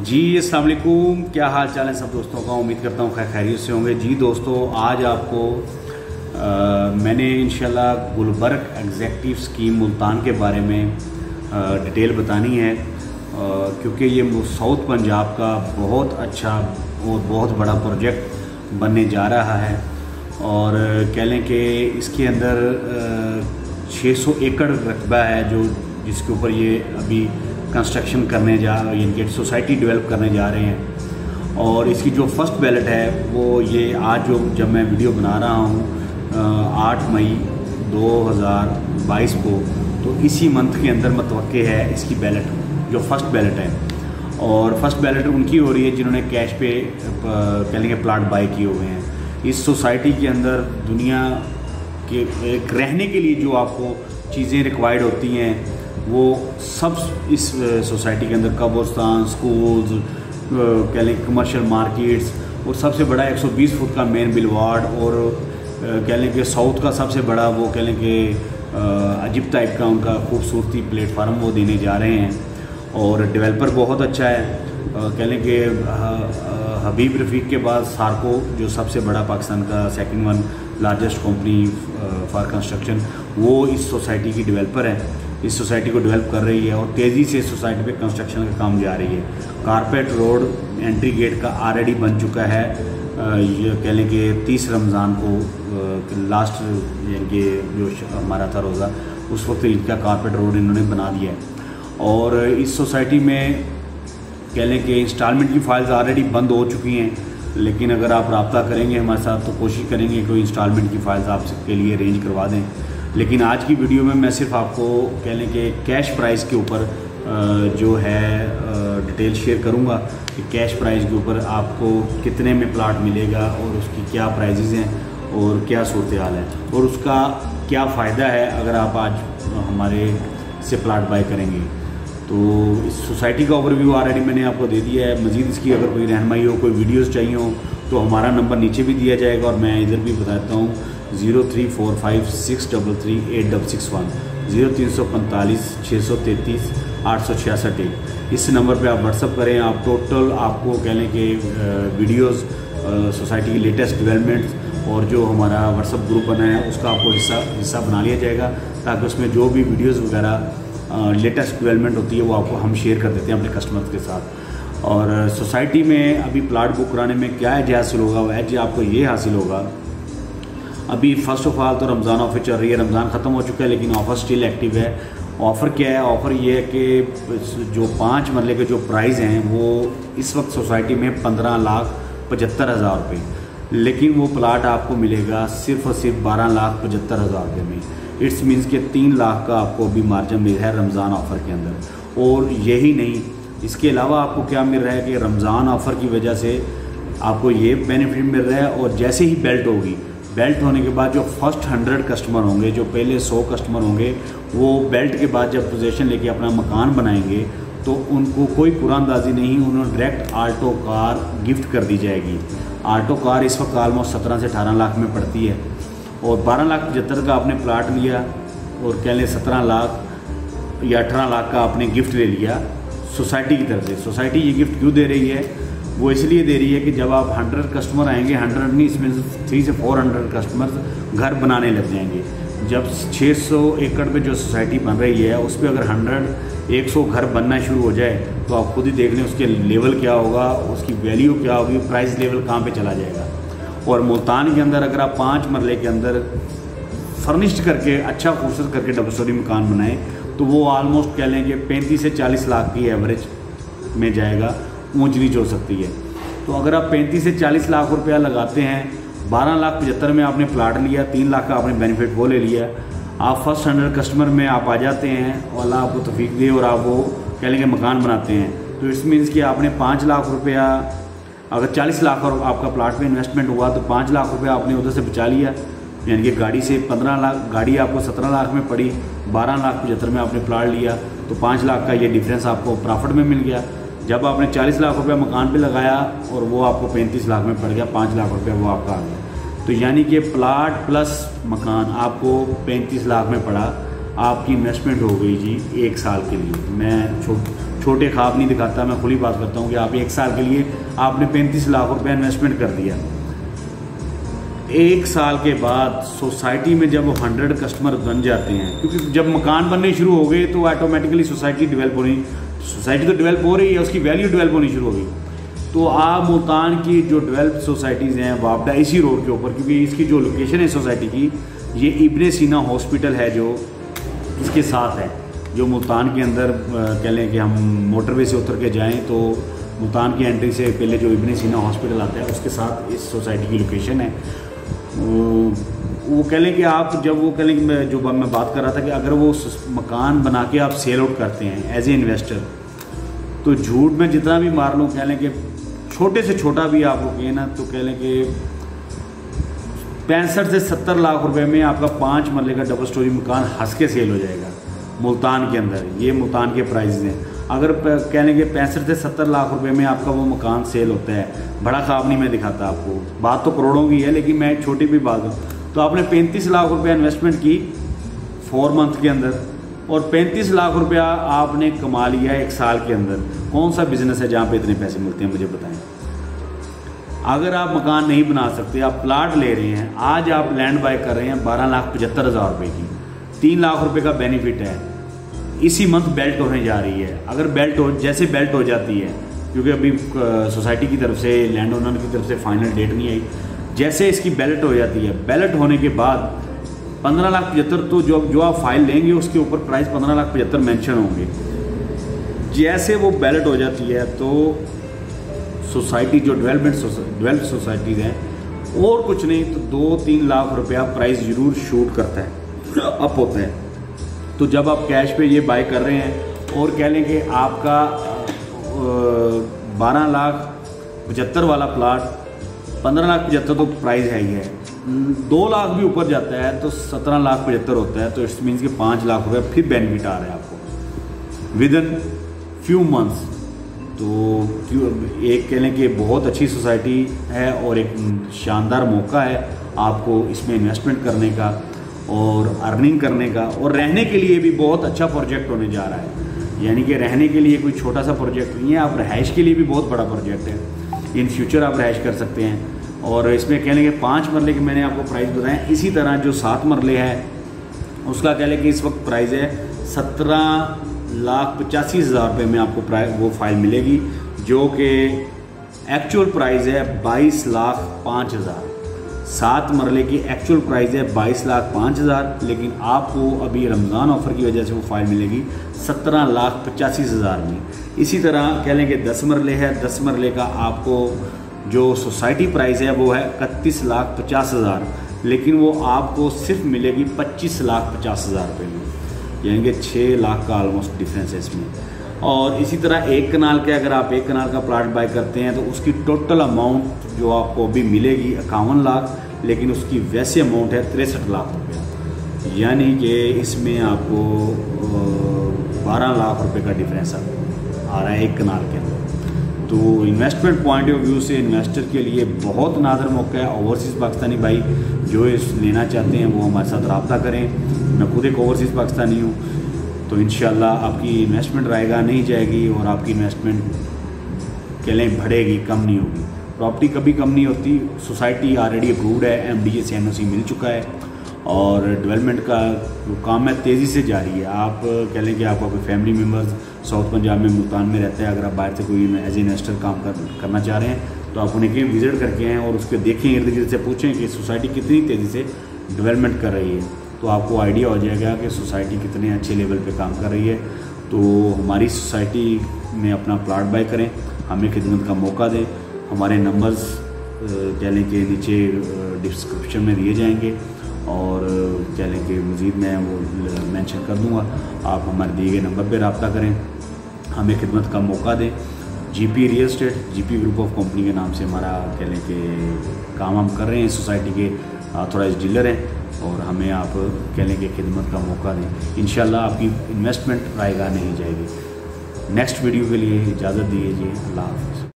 जी अस्सलाम वालेकुम, क्या हाल चाल है सब दोस्तों का। उम्मीद करता हूँ खैरियत से होंगे। जी दोस्तों, आज आपको मैंने इंशाल्लाह गुलबर्ग एग्जेक्टिव स्कीम मुल्तान के बारे में डिटेल बतानी है, क्योंकि ये साउथ पंजाब का बहुत अच्छा और बहुत बड़ा प्रोजेक्ट बनने जा रहा है। और कह लें कि इसके अंदर 600 एकड़ रकबा है जो जिसके ऊपर ये अभी कंस्ट्रक्शन करने जा रहे हैं, इनकी सोसाइटी डेवलप करने जा रहे हैं। और इसकी जो फर्स्ट बैलेट है वो ये आज जब मैं वीडियो बना रहा हूँ 8 मई 2022 को, तो इसी मंथ के अंदर मतवक्के है इसकी बैलेट, जो फर्स्ट बैलेट है। और फर्स्ट बैलेट उनकी हो रही है जिन्होंने कैश पे कह लेंगे प्लाट बाई किए हुए हैं। इस सोसाइटी के अंदर दुनिया के एक रहने के लिए जो आपको चीज़ें रिक्वायर्ड होती हैं वो सब इस सोसाइटी के अंदर कब्रिस्तान, स्कूल्स, कह लें कमर्शियल मार्केट्स, और सबसे बड़ा 120 फुट का मेन बिलवार्ड, और कह लें कि साउथ का सबसे बड़ा वो कह लें कि अजीब टाइप का उनका खूबसूरती प्लेटफार्म वो देने जा रहे हैं। और डेवलपर बहुत अच्छा है, कह लें कि हबीब रफ़ीक के बाद सार्को जो सबसे बड़ा पाकिस्तान का second one largest company for construction, वो इस सोसाइटी की डेवलपर है, इस सोसाइटी को डेवलप कर रही है और तेज़ी से सोसाइटी पे कंस्ट्रक्शन का काम जा रही है। कारपेट रोड एंट्री गेट का ऑलरेडी बन चुका है, ये कह लें कि 30 रमज़ान को लास्ट ये जो हमारा था रोज़ा, उस वक्त इनका कारपेट रोड इन्होंने बना दिया है। और इस सोसाइटी में कह लें कि इंस्टॉलमेंट की फ़ाइल्स ऑलरेडी बंद हो चुकी हैं, लेकिन अगर आप रब्ता करेंगे हमारे साथ तो कोशिश करेंगे कोई इंस्टॉलमेंट की फ़ाइल्स आप सबके लिए अरेंज करवा दें। लेकिन आज की वीडियो में मैं सिर्फ आपको कह लें कि कैश प्राइस के ऊपर जो है डिटेल शेयर करूँगा कि कैश प्राइस के ऊपर आपको कितने में प्लाट मिलेगा और उसकी क्या प्राइजेज़ हैं और क्या सूरत हाल है और उसका क्या फ़ायदा है अगर आप आज हमारे से प्लाट बाई करेंगे। तो इस सोसाइटी का ओवरव्यू ऑलरेडी मैंने आपको दे दिया है। मज़ीद इसकी अगर कोई रहनुमाई हो, कोई वीडियोस चाहिए हो, तो हमारा नंबर नीचे भी दिया जाएगा और मैं इधर भी बताता हूँ 0345633861, 0345633866 एक। इस नंबर पे आप व्हाट्सअप करें। आप टोटल आपको कह लें कि वीडियोज़, सोसाइटी की लेटेस्ट डेवलपमेंट्स और जो हमारा व्हाट्सअप ग्रुप बना है उसका आपको हिस्सा बना लिया जाएगा, ताकि उसमें जो भी वीडियोज़ वगैरह लेटेस्ट डेवलपमेंट होती है वो आपको हम शेयर कर देते हैं अपने कस्टमर्स के साथ। और सोसाइटी में अभी प्लाट बुक कराने में क्या एज हासिल होगा, वो एज आपको ये हासिल होगा। अभी फ़र्स्ट ऑफ ऑल तो रमज़ान ऑफ़र चल रही है, रमज़ान ख़त्म हो चुका है लेकिन ऑफ़र स्टिल एक्टिव है। ऑफ़र क्या है? ऑफ़र ये है कि जो 5 मरले के जो प्राइस हैं वो इस वक्त सोसाइटी में 15,75,000 रुपये, लेकिन वो प्लाट आपको मिलेगा सिर्फ और सिर्फ 12,75,000 रुपये में। इट्स मीन्स के 3 लाख का आपको अभी मार्जिन मिल रहा है रमज़ान ऑफ़र के अंदर। और यही नहीं, इसके अलावा आपको क्या मिल रहा है कि रमज़ान ऑफ़र की वजह से आपको ये बेनिफिट मिल रहा है। और जैसे ही बेल्ट होगी, बेल्ट होने के बाद जो फर्स्ट 100 कस्टमर होंगे, जो पहले 100 कस्टमर होंगे, वो बेल्ट के बाद जब पोजीशन लेके अपना मकान बनाएंगे तो उनको कोई कुरानंदाजी नहीं, उन्हें डायरेक्ट आल्टो कार गिफ्ट कर दी जाएगी। आल्टो कार इस वक्त आलमोस्ट 17 से 18 लाख में पड़ती है, और 12,75,000 का आपने प्लाट लिया और कह लें 17 लाख या 18 लाख का आपने गिफ्ट ले लिया सोसाइटी की तरफ से। सोसाइटी ये गिफ्ट क्यों दे रही है? वो इसलिए दे रही है कि जब आप 100 कस्टमर आएंगे, 100 नहीं, इसमें 300 से 400 कस्टमर घर बनाने लग जाएंगे। जब 600 एकड़ पे जो सोसाइटी बन रही है उस पर अगर 100-100 घर बनना शुरू हो जाए तो आप खुद ही देख लें उसके लेवल क्या होगा, उसकी वैल्यू क्या होगी, प्राइस लेवल कहाँ पर चला जाएगा। और मुल्तान के अंदर अगर आप 5 मरले के अंदर फर्निश्ड करके अच्छा खूबसूरत करके डबल स्टोरी मकान बनाएं तो वो आलमोस्ट कह लें कि 35 से 40 लाख की एवरेज में जाएगा, ऊंच नीच हो सकती है। तो अगर आप 35 से 40 लाख रुपया लगाते हैं, 12,75,000 में आपने प्लाट लिया, 3 लाख का आपने बेनिफिट वो ले लिया, आप फर्स्ट 100 कस्टमर में आप आ जाते हैं और अल्लाह आपको तौफीक दे और आप वो कह लें कि मकान बनाते हैं, तो इट्स मीन्स कि आपने 5 लाख रुपया, अगर 40 लाख और आपका प्लाट में इन्वेस्टमेंट हुआ तो 5 लाख रुपए आपने उधर से बचा लिया, यानी कि गाड़ी से 15 लाख, गाड़ी आपको 17 लाख में पड़ी, 12,75,000 में आपने प्लाट लिया तो 5 लाख का ये डिफरेंस आपको प्रॉफिट में मिल गया। जब आपने 40 लाख रुपए मकान पे लगाया और वो आपको 35 लाख में पड़ गया, 5 लाख रुपया वो आपका आ गया। तो यानी कि प्लाट प्लस मकान आपको 35 लाख में पड़ा, आपकी इन्वेस्टमेंट हो गई जी 1 साल के लिए। मैं छोटे ख्वाब नहीं दिखाता, मैं खुली बात करता हूँ कि आप 1 साल के लिए आपने 35 लाख रुपये इन्वेस्टमेंट कर दिया। 1 साल के बाद सोसाइटी में जब वो 100 कस्टमर बन जाते हैं, क्योंकि जब मकान बनने शुरू हो गए तो ऑटोमेटिकली सोसाइटी तो डेवलप हो रही है, उसकी वैल्यू डेवलप होनी शुरू हो गई। तो आप मुल्तान की जो डेवलप सोसाइटीज़ हैं वापडा इसी रोड के ऊपर, क्योंकि इसकी जो लोकेशन है सोसाइटी की ये इब्नेसीना हॉस्पिटल है जो इसके साथ है, जो मुल्तान के अंदर कह लें कि हम मोटरवे से उतर के जाएँ तो मुल्तान की एंट्री से पहले जो इब्नेसीना हॉस्पिटल आता है उसके साथ इस सोसाइटी की लोकेशन है। वो कह लें कि आप जब वो कह लें कि मैं बात कर रहा था कि अगर वो मकान बना के आप सेल आउट करते हैं एज ए इन्वेस्टर, तो झूठ में जितना भी मार लो, कह लें कि छोटे से छोटा भी आप लोग ना तो कह लें कि 65 से 70 लाख रुपए में आपका 5 मरले का डबल स्टोरी मकान हंस के सेल हो जाएगा मुल्तान के अंदर। ये मुल्तान के प्राइजेज़ हैं। अगर कह लें कि 65 से 70 लाख रुपए में आपका वो मकान सेल होता है, बड़ा ख्वाब नहीं मैं दिखाता आपको, बात तो करोड़ों की है लेकिन मैं छोटी भी बात करूँ तो आपने 35 लाख रुपया इन्वेस्टमेंट की 4 मंथ के अंदर और 35 लाख रुपया आपने कमा लिया 1 साल के अंदर। कौन सा बिज़नेस है जहाँ पे इतने पैसे मिलते हैं, मुझे बताएं। अगर आप मकान नहीं बना सकते, आप प्लाट ले रहे हैं, आज आप लैंड बाय कर रहे हैं 12,75,000 रुपये की, 3 लाख रुपये का बेनिफिट है। इसी मंथ बेल्ट होने जा रही है। अगर बेल्ट हो जाती है, क्योंकि अभी सोसाइटी की तरफ से लैंड ओनर की तरफ से फाइनल डेट नहीं आई, जैसे इसकी बेल्ट हो जाती है, बेल्ट होने के बाद 15,75,000 तो जो आप फाइल लेंगे उसके ऊपर प्राइस 15,75,000 मेंशन होंगे। जैसे वो बेल्ट हो जाती है तो सोसाइटी जो डेवलप सोसाइटीज़ हैं और कुछ नहीं तो 2-3 लाख रुपया प्राइस ज़रूर शूट करता है, अप होता है। तो जब आप कैश पे ये बाय कर रहे हैं और कह लें कि आपका 12,75,000 वाला प्लाट 15,75,000 तो प्राइस है ही है, 2 लाख भी ऊपर जाता है तो 17,75,000 होता है। तो इट्स मीन्स कि 5 लाख रुपये फिर बेनिफिट आ रहा है आपको विदिन फ्यू मंथ्स। तो एक कह लें कि बहुत अच्छी सोसाइटी है और एक शानदार मौका है आपको इसमें इन्वेस्टमेंट करने का और अर्निंग करने का, और रहने के लिए भी बहुत अच्छा प्रोजेक्ट होने जा रहा है। यानी कि रहने के लिए कोई छोटा सा प्रोजेक्ट नहीं है, आप रहायश के लिए भी बहुत बड़ा प्रोजेक्ट है। इन फ्यूचर आप रहायश कर सकते हैं। और इसमें कह लें कि 5 मरले के मैंने आपको प्राइस बताया। इसी तरह जो 7 मरले है उसका कह लें कि इस वक्त प्राइस है 17,85,000 रुपये में आपको वो फाइल मिलेगी, जो कि एक्चुअल प्राइस है 22,05,000। 7 मरले की एक्चुअल प्राइस है 22,05,000, लेकिन आपको अभी रमज़ान ऑफ़र की वजह से वो फाइल मिलेगी 17,85,000 में। इसी तरह कह लें कि 10 मरले है, 10 मरले का आपको जो सोसाइटी प्राइस है वो है 31,50,000, लेकिन वो आपको सिर्फ मिलेगी 25,50,000 रुपये में। यानी कि 6 लाख का ऑलमोस्ट डिफरेंस है इसमें। और इसी तरह 1 कनाल के अगर आप 1 कनाल का प्लाट बाय करते हैं तो उसकी टोटल अमाउंट जो आपको अभी मिलेगी 51 लाख, लेकिन उसकी वैसे अमाउंट है 63 लाख रुपये। यानी कि इसमें आपको 12 लाख रुपए का डिफरेंस आ रहा है 1 कनाल के अंदर। तो इन्वेस्टमेंट पॉइंट ऑफ व्यू से इन्वेस्टर के लिए बहुत नादर मौका है। ओवरसीज़ पाकिस्तानी भाई जो इस लेना चाहते हैं वो हमारे साथ रब्ता करें। मैं खुद एक ओवरसीज़ पाकिस्तानी हूँ, तो इंशाल्लाह आपकी इन्वेस्टमेंट रायगा नहीं जाएगी और आपकी इन्वेस्टमेंट कह लें बढ़ेगी, कम नहीं होगी। प्रॉपर्टी कभी कम नहीं होती। सोसाइटी ऑलरेडी अप्रूव्ड है, MDA से NOC मिल चुका है और डेवलपमेंट का जो काम है तेज़ी से जारी है। आप कह लें कि आपका कोई फैमिली मेम्बर्स साउथ पंजाब में मुल्तान में रहता है, अगर आप बाहर से कोई एज ए इन्वेस्टर काम करना चाह रहे हैं तो आप उन्हें कहीं विज़िट करके आएँ और उसके देखें, इर्द गिर्द से पूछें कि सोसाइटी कितनी तेज़ी से डेवलपमेंट कर रही है, तो आपको आइडिया हो जाएगा कि सोसाइटी कितने अच्छे लेवल पे काम कर रही है। तो हमारी सोसाइटी में अपना प्लाट बाय करें, हमें खिदमत का मौका दें। हमारे नंबर्स कह लें कि नीचे डिस्क्रिप्शन में दिए जाएंगे और कह लें कि मज़ीद मैं वो मेंशन कर दूंगा। आप हमारे दिए गए नंबर पर रब्ता करें, हमें खिदमत का मौका दें। GP real estate GP group of company के नाम से हमारा कह लें कि काम हम कर रहे हैं, सोसाइटी के ऑथराइज्ड डीलर हैं और हमें आप कह लें कि खिदमत का मौका दें। इंशाल्लाह आपकी इन्वेस्टमेंट रायगा नहीं जाएगी। नेक्स्ट वीडियो के लिए इजाज़त दीजिए। अल्लाह हाफ़िज़।